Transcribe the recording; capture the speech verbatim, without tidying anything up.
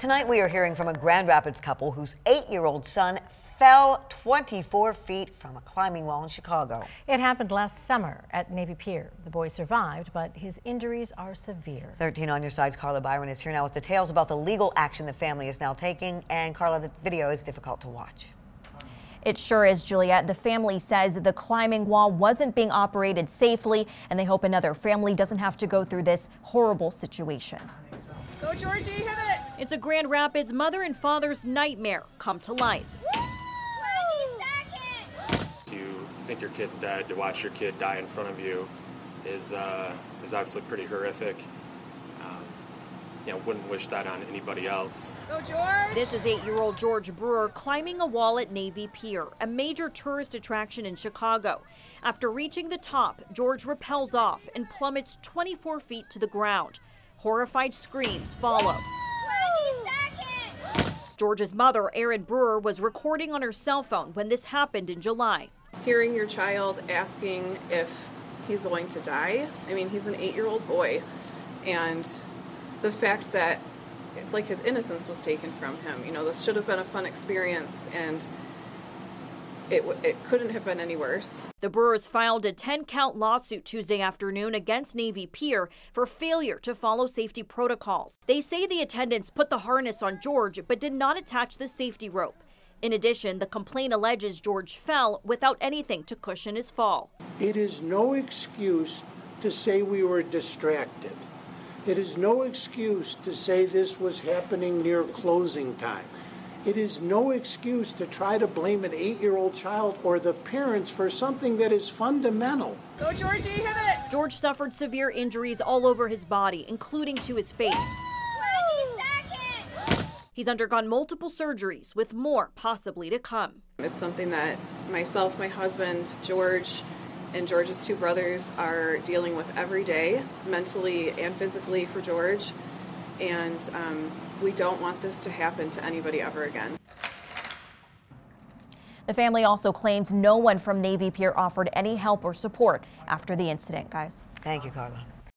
Tonight we are hearing from a Grand Rapids couple whose eight-year-old son fell twenty-four feet from a climbing wall in Chicago. It happened last summer at Navy Pier. The boy survived, but his injuries are severe. thirteen on your side's Carla Byron is here now with details about the legal action the family is now taking. And Carla, the video is difficult to watch. It sure is, Juliet. The family says the climbing wall wasn't being operated safely, and they hope another family doesn't have to go through this horrible situation. Go, Georgie, hit it! It's a Grand Rapids mother and father's nightmare come to life. Do you think your kid's dead? To watch your kid die in front of you is uh, is obviously pretty horrific. You know, wouldn't wish that on anybody else. Go, George! This is eight-year-old George Brewer climbing a wall at Navy Pier, a major tourist attraction in Chicago. After reaching the top, George rappels off and plummets twenty-four feet to the ground. Horrified screams follow. George's mother, Erin Brewer, was recording on her cell phone when this happened in July. Hearing your child asking if he's going to die, I mean, he's an eight-year-old boy, and the fact that it's like his innocence was taken from him. You know, this should have been a fun experience, and it, it couldn't have been any worse. The Brewers filed a ten-count lawsuit Tuesday afternoon against Navy Pier for failure to follow safety protocols. They say the attendants put the harness on George but did not attach the safety rope. In addition, the complaint alleges George fell without anything to cushion his fall. It is no excuse to say we were distracted. It is no excuse to say this was happening near closing time. It is no excuse to try to blame an eight-year-old child or the parents for something that is fundamental. Go, Georgie, hit it! George suffered severe injuries all over his body, including to his face. He's undergone multiple surgeries, with more possibly to come. It's something that myself, my husband, George, and George's two brothers are dealing with every day, mentally and physically, for George. And um, we don't want this to happen to anybody ever again. The family also claims no one from Navy Pier offered any help or support after the incident, guys. Thank you, Carla.